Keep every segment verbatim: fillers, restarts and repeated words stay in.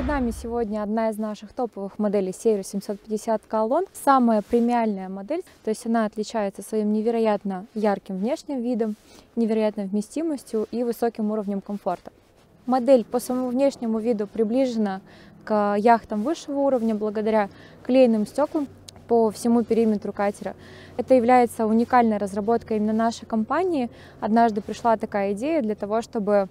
Перед нами сегодня одна из наших топовых моделей Север семьсот пятьдесят К Лонг. Самая премиальная модель, то есть она отличается своим невероятно ярким внешним видом, невероятной вместимостью и высоким уровнем комфорта. Модель по своему внешнему виду приближена к яхтам высшего уровня благодаря клееным стеклам по всему периметру катера. Это является уникальной разработкой именно нашей компании. Однажды пришла такая идея для того, чтобы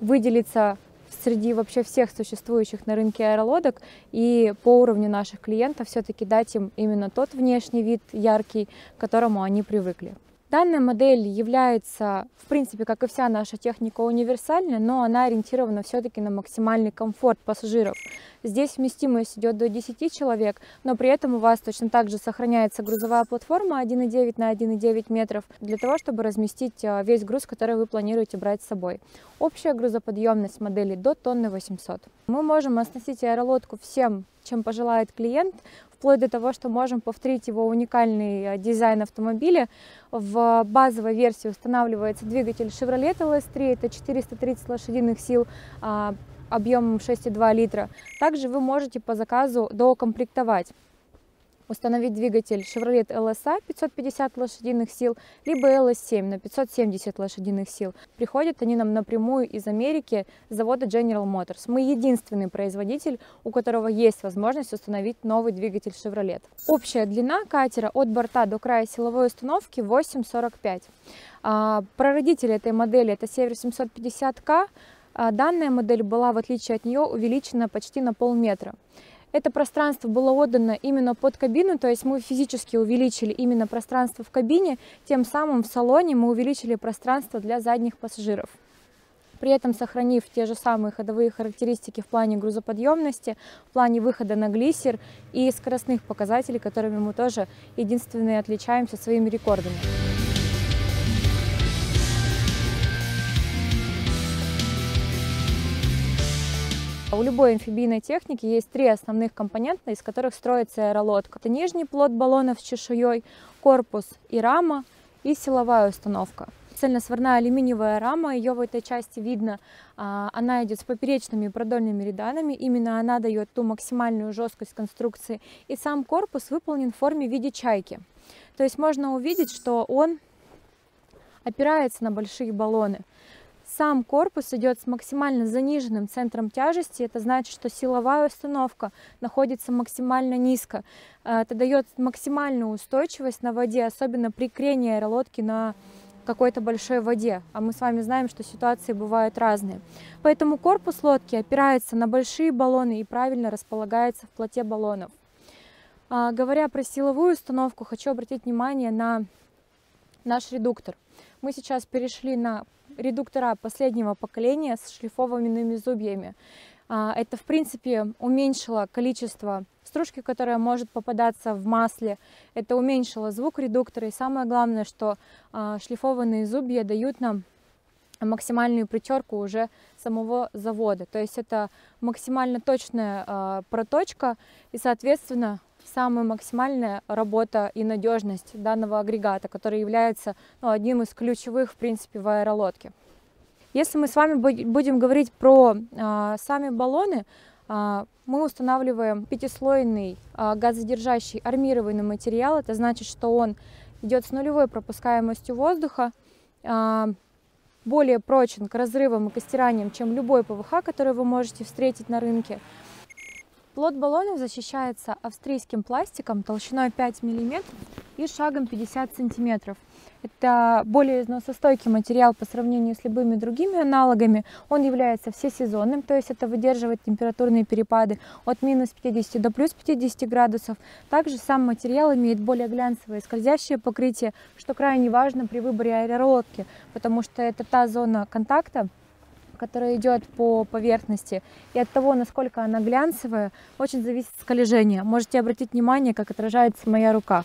выделиться среди вообще всех существующих на рынке аэролодок и по уровню наших клиентов все-таки дать им именно тот внешний вид яркий, к которому они привыкли. Данная модель является, в принципе, как и вся наша техника, универсальной, но она ориентирована все-таки на максимальный комфорт пассажиров. Здесь вместимость идет до десяти человек, но при этом у вас точно так же сохраняется грузовая платформа один и девять на один и девять метров для того, чтобы разместить весь груз, который вы планируете брать с собой. Общая грузоподъемность модели до тонны восемьсот. Мы можем оснастить аэролодку всем, чем пожелает клиент, вплоть до того, что можем повторить его уникальный дизайн автомобиля. В базовой версии устанавливается двигатель Chevrolet Л С три, это четыреста тридцать лошадиных сил, объемом шесть и два литра. Также вы можете по заказу доукомплектовать, установить двигатель Chevrolet Л С А пятьсот пятьдесят лошадиных сил, либо Л С семь на пятьсот семьдесят лошадиных сил. Приходят они нам напрямую из Америки с завода General Motors. Мы единственный производитель, у которого есть возможность установить новый двигатель Chevrolet. Общая длина катера от борта до края силовой установки восемь сорок пять. А, прародители этой модели — это Север семьсот пятьдесят К. А данная модель была, в отличие от нее, увеличена почти на полметра. Это пространство было отдано именно под кабину, то есть мы физически увеличили именно пространство в кабине, тем самым в салоне мы увеличили пространство для задних пассажиров, при этом сохранив те же самые ходовые характеристики в плане грузоподъемности, в плане выхода на глиссер и скоростных показателей, которыми мы тоже единственные отличаемся своими рекордами. У любой амфибийной техники есть три основных компонента, из которых строится аэролодка. Это нижний плот баллонов с чешуей, корпус и рама, и силовая установка. Цельносварная алюминиевая рама, ее в этой части видно, она идет с поперечными и продольными ряданами, именно она дает ту максимальную жесткость конструкции. И сам корпус выполнен в форме в виде чайки. То есть можно увидеть, что он опирается на большие баллоны. Сам корпус идет с максимально заниженным центром тяжести, это значит, что силовая установка находится максимально низко. Это дает максимальную устойчивость на воде, особенно при крении аэролодки на какой-то большой воде. А мы с вами знаем, что ситуации бывают разные. Поэтому корпус лодки опирается на большие баллоны и правильно располагается в плоте баллонов. Говоря про силовую установку, хочу обратить внимание на наш редуктор. Мы сейчас перешли на редуктора последнего поколения с шлифованными зубьями. Это, в принципе, уменьшило количество стружки, которая может попадаться в масле. Это уменьшило звук редуктора. И самое главное, что шлифованные зубья дают нам максимальную притерку уже самого завода. То есть это максимально точная проточка и, соответственно, самая максимальная работа и надежность данного агрегата, который является, ну, одним из ключевых, в принципе, в аэролодке. Если мы с вами будем говорить про а, сами баллоны, а, мы устанавливаем пятислойный а, газодержащий армированный материал. Это значит, что он идет с нулевой пропускаемостью воздуха, а, более прочен к разрывам и к стираниям, чем любой ПВХ, который вы можете встретить на рынке. Плот баллонов защищается австрийским пластиком толщиной пять миллиметров и шагом пятьдесят сантиметров. Это более износостойкий материал по сравнению с любыми другими аналогами. Он является всесезонным, то есть это выдерживает температурные перепады от минус пятидесяти до плюс пятидесяти градусов. Также сам материал имеет более глянцевое скользящее покрытие, что крайне важно при выборе аэролодки, потому что это та зона контакта, которая идет по поверхности, и от того, насколько она глянцевая, очень зависит скольжение. Можете обратить внимание, как отражается моя рука.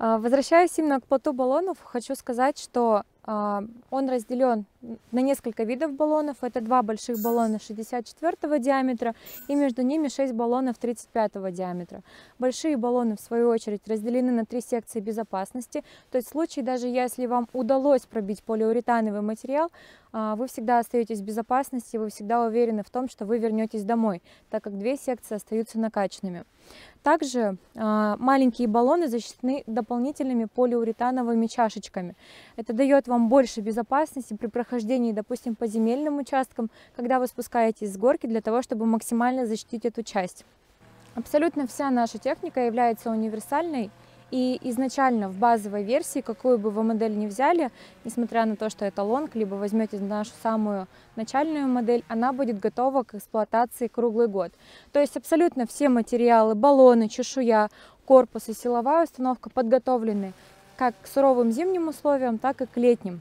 Возвращаясь именно к плоту баллонов, хочу сказать, что Он разделен на несколько видов баллонов. Это два больших баллона шестьдесят четвёртого диаметра и между ними шесть баллонов тридцать пятого диаметра. Большие баллоны, в свою очередь, разделены на три секции безопасности. То есть в случае, даже если вам удалось пробить полиуретановый материал, вы всегда остаетесь в безопасности, вы всегда уверены в том, что вы вернетесь домой, так как две секции остаются накачанными. Также э, маленькие баллоны защищены дополнительными полиуретановыми чашечками. Это дает вам больше безопасности при прохождении, допустим, по земельным участкам, когда вы спускаетесь с горки, для того, чтобы максимально защитить эту часть. Абсолютно вся наша техника является универсальной. И изначально в базовой версии, какую бы вы модель ни взяли, несмотря на то, что это Лонг, либо возьмете нашу самую начальную модель, она будет готова к эксплуатации круглый год. То есть абсолютно все материалы, баллоны, чешуя, корпус и силовая установка подготовлены как к суровым зимним условиям, так и к летним.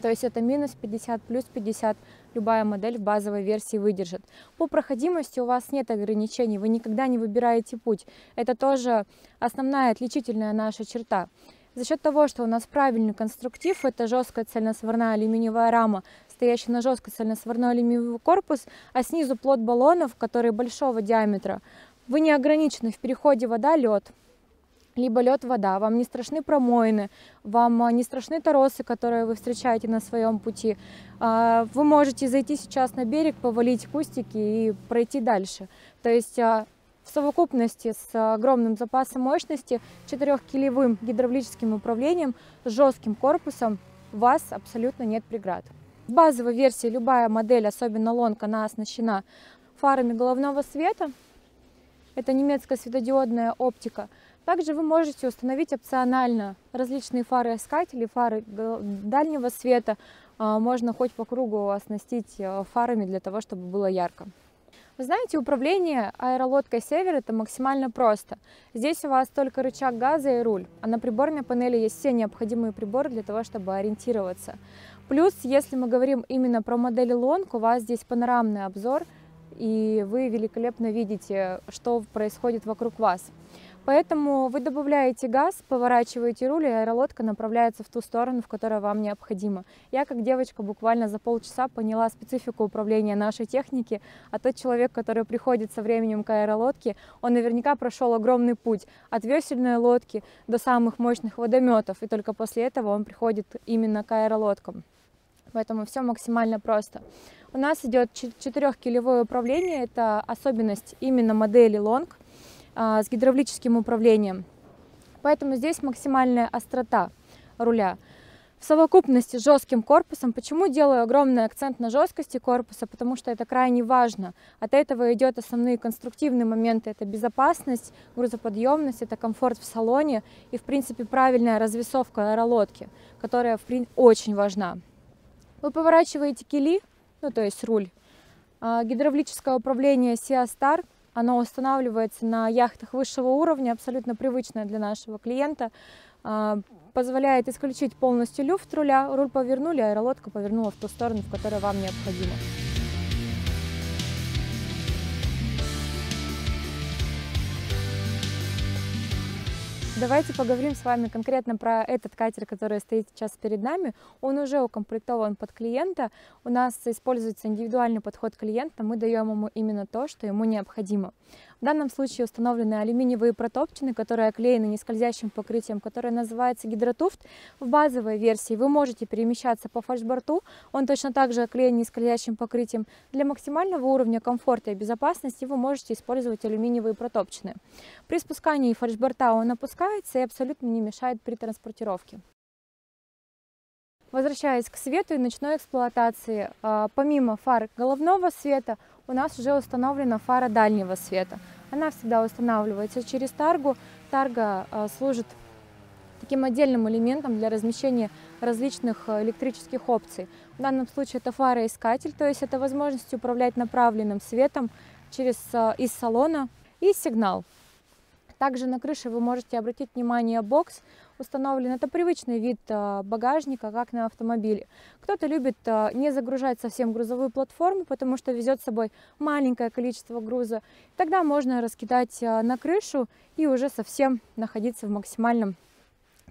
То есть это минус пятьдесят, плюс пятьдесят, любая модель в базовой версии выдержит. По проходимости у вас нет ограничений, вы никогда не выбираете путь. Это тоже основная отличительная наша черта. За счет того, что у нас правильный конструктив, это жесткая цельносварная алюминиевая рама, стоящая на жесткой цельносварной алюминиевый корпус, а снизу плот баллонов, которые большого диаметра. Вы не ограничены в переходе вода-лед. Либо лед-вода, вам не страшны промоины, вам не страшны торосы, которые вы встречаете на своем пути. Вы можете зайти сейчас на берег, повалить кустики и пройти дальше. То есть в совокупности с огромным запасом мощности, четырехкилевым гидравлическим управлением, с жестким корпусом, у вас абсолютно нет преград. В базовой версии любая модель, особенно Лонг, она оснащена фарами головного света. Это немецкая светодиодная оптика. Также вы можете установить опционально различные фары-искатели, фары дальнего света. Можно хоть по кругу оснастить фарами для того, чтобы было ярко. Вы знаете, управление аэролодкой «Север» это максимально просто. Здесь у вас только рычаг газа и руль, а на приборной панели есть все необходимые приборы для того, чтобы ориентироваться. Плюс, если мы говорим именно про модели Лонг, у вас здесь панорамный обзор, и вы великолепно видите, что происходит вокруг вас. Поэтому вы добавляете газ, поворачиваете руль, и аэролодка направляется в ту сторону, в которую вам необходимо. Я, как девочка, буквально за полчаса поняла специфику управления нашей техники, а тот человек, который приходит со временем к аэролодке, он наверняка прошел огромный путь от весельной лодки до самых мощных водометов, и только после этого он приходит именно к аэролодкам. Поэтому все максимально просто. У нас идет четырехкилевое управление, это особенность именно модели Лонг, с гидравлическим управлением. Поэтому здесь максимальная острота руля. В совокупности с жестким корпусом. Почему делаю огромный акцент на жесткости корпуса? Потому что это крайне важно. От этого идут основные конструктивные моменты. Это безопасность, грузоподъемность, это комфорт в салоне и, в принципе, правильная развесовка аэролодки, которая в принципе, очень важна. Вы поворачиваете кили, ну то есть руль. Гидравлическое управление Sea Star. Оно устанавливается на яхтах высшего уровня, абсолютно привычное для нашего клиента, позволяет исключить полностью люфт руля, руль повернули, аэролодка повернула в ту сторону, в которую вам необходимо. Давайте поговорим с вами конкретно про этот катер, который стоит сейчас перед нами. Он уже укомплектован под клиента. У нас используется индивидуальный подход клиента. Мы даем ему именно то, что ему необходимо. В данном случае установлены алюминиевые протопчины, которые оклеены нескользящим покрытием, которое называется гидротуфт. В базовой версии вы можете перемещаться по фальшборту. Он точно так же оклеен нескользящим покрытием. Для максимального уровня комфорта и безопасности вы можете использовать алюминиевые протопчины. При спускании фальшборта он опускается и абсолютно не мешает при транспортировке. Возвращаясь к свету и ночной эксплуатации, помимо фар головного света у нас уже установлена фара дальнего света. Она всегда устанавливается через таргу. Тарга служит таким отдельным элементом для размещения различных электрических опций. В данном случае это фароискатель, то есть это возможность управлять направленным светом через, из салона и сигнал. Также на крыше вы можете обратить внимание, бокс установлен. Это привычный вид багажника, как на автомобиле. Кто-то любит не загружать совсем грузовую платформу, потому что везет с собой маленькое количество груза. Тогда можно раскидать на крышу и уже совсем находиться в максимальном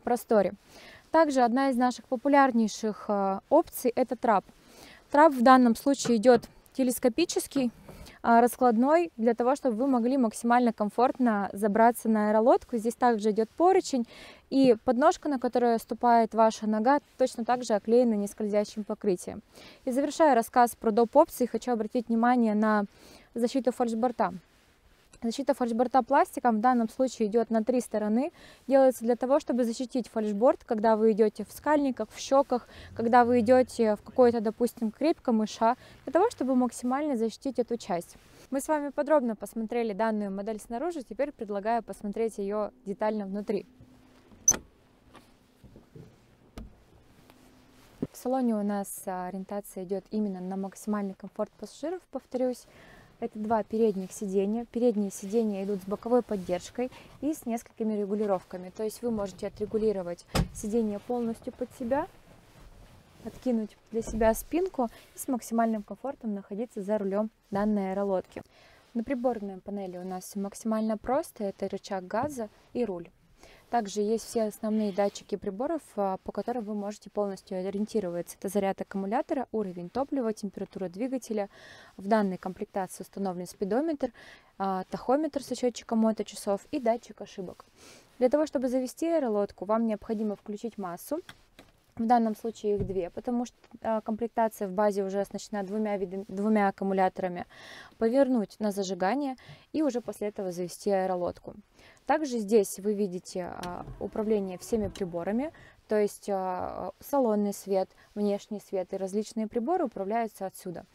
просторе. Также одна из наших популярнейших опций – это трап. Трап в данном случае идет телескопический, раскладной, для того, чтобы вы могли максимально комфортно забраться на аэролодку. Здесь также идет поручень, и подножка, на которую ступает ваша нога, точно так же оклеена нескользящим покрытием. И завершая рассказ про доп. Опции, хочу обратить внимание на защиту фальшборта. Защита фальшборта пластиком в данном случае идет на три стороны. Делается для того, чтобы защитить фальшборд, когда вы идете в скальниках, в щеках, когда вы идете в какой-то, допустим, крепь камыша, для того, чтобы максимально защитить эту часть. Мы с вами подробно посмотрели данную модель снаружи, теперь предлагаю посмотреть ее детально внутри. В салоне у нас ориентация идет именно на максимальный комфорт пассажиров, повторюсь. Это два передних сидения. Передние сидения идут с боковой поддержкой и с несколькими регулировками. То есть вы можете отрегулировать сиденье полностью под себя, откинуть для себя спинку и с максимальным комфортом находиться за рулем данной аэролодки. На приборной панели у нас все максимально просто. Это рычаг газа и руль. Также есть все основные датчики приборов, по которым вы можете полностью ориентироваться. Это заряд аккумулятора, уровень топлива, температура двигателя. В данной комплектации установлен спидометр, тахометр с счетчиком моточасов и датчик ошибок. Для того, чтобы завести аэролодку, вам необходимо включить массу. В данном случае их две, потому что комплектация в базе уже оснащена двумя, видами, двумя аккумуляторами. Повернуть на зажигание и уже после этого завести аэролодку. Также здесь вы видите управление всеми приборами, то есть салонный свет, внешний свет и различные приборы управляются отсюда.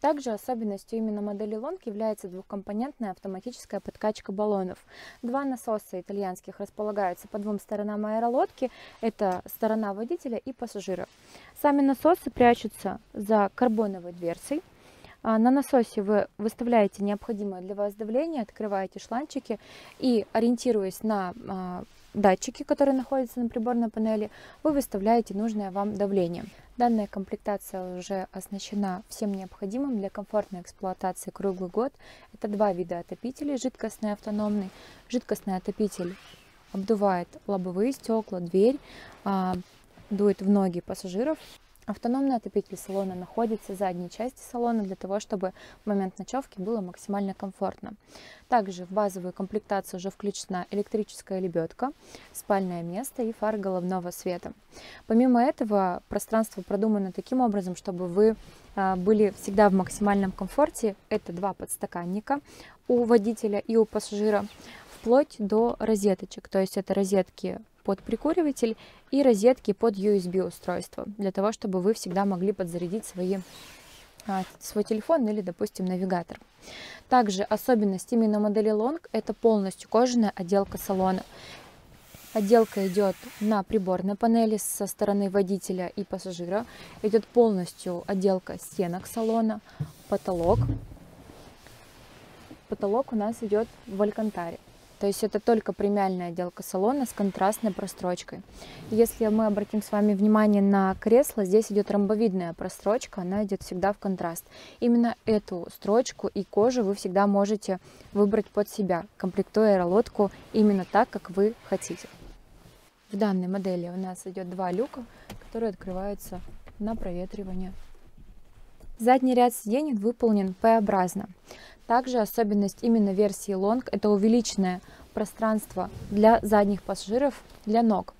Также особенностью именно модели Лонг является двухкомпонентная автоматическая подкачка баллонов. Два насоса итальянских располагаются по двум сторонам аэролодки. Это сторона водителя и пассажира. Сами насосы прячутся за карбоновой дверцей. На насосе вы выставляете необходимое для вас давление, открываете шланчики и, ориентируясь на датчики, которые находятся на приборной панели, вы выставляете нужное вам давление. Данная комплектация уже оснащена всем необходимым для комфортной эксплуатации круглый год. Это два вида отопителей, жидкостный и автономный. Жидкостный отопитель обдувает лобовые стекла, дверь, дует в ноги пассажиров. Автономный отопитель салона находится в задней части салона, для того, чтобы в момент ночевки было максимально комфортно. Также в базовую комплектацию уже включена электрическая лебедка, спальное место и фары головного света. Помимо этого, пространство продумано таким образом, чтобы вы были всегда в максимальном комфорте. Это два подстаканника у водителя и у пассажира, вплоть до розеточек, то есть это розетки под прикуриватель и розетки под ю эс би устройство, для того, чтобы вы всегда могли подзарядить свои, свой телефон или, допустим, навигатор. Также особенность именно модели Лонг – это полностью кожаная отделка салона. Отделка идет на приборной панели со стороны водителя и пассажира, идет полностью отделка стенок салона, потолок. Потолок у нас идет в Алькантаре. То есть это только премиальная отделка салона с контрастной прострочкой. Если мы обратим с вами внимание на кресло, здесь идет ромбовидная прострочка, она идет всегда в контраст. Именно эту строчку и кожу вы всегда можете выбрать под себя, комплектуя аэролодку именно так, как вы хотите. В данной модели у нас идет два люка, которые открываются на проветривание. Задний ряд сидений выполнен П-образно. Также особенность именно версии Лонг – это увеличенное пространство для задних пассажиров, для ног.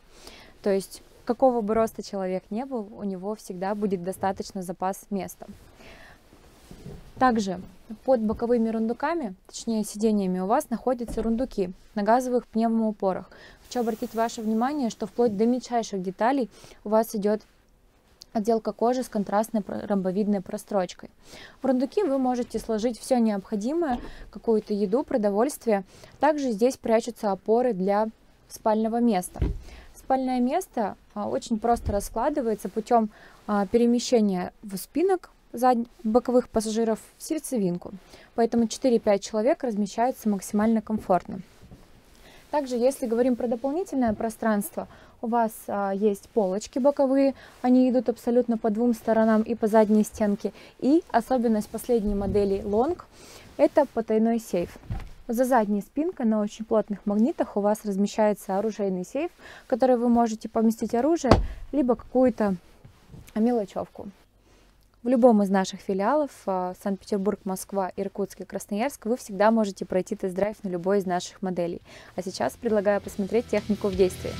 То есть, какого бы роста человек не был, у него всегда будет достаточно запас места. Также под боковыми рундуками, точнее сидениями, у вас находятся рундуки на газовых пневмоупорах. Хочу обратить ваше внимание, что вплоть до мельчайших деталей у вас идет отделка кожи с контрастной ромбовидной прострочкой. В рундуки вы можете сложить все необходимое, какую-то еду, продовольствие. Также здесь прячутся опоры для спального места. Спальное место очень просто раскладывается путем перемещения в спинок боковых пассажиров в сердцевинку. Поэтому четыре-пять человек размещаются максимально комфортно. Также, если говорим про дополнительное пространство, у вас а, есть полочки боковые, они идут абсолютно по двум сторонам и по задней стенке. И особенность последней модели Лонг – это потайной сейф. За задней спинкой на очень плотных магнитах у вас размещается оружейный сейф, в который вы можете поместить оружие, либо какую-то мелочевку. В любом из наших филиалов, Санкт-Петербург, Москва, Иркутск и Красноярск, вы всегда можете пройти тест-драйв на любой из наших моделей. А сейчас предлагаю посмотреть технику в действии.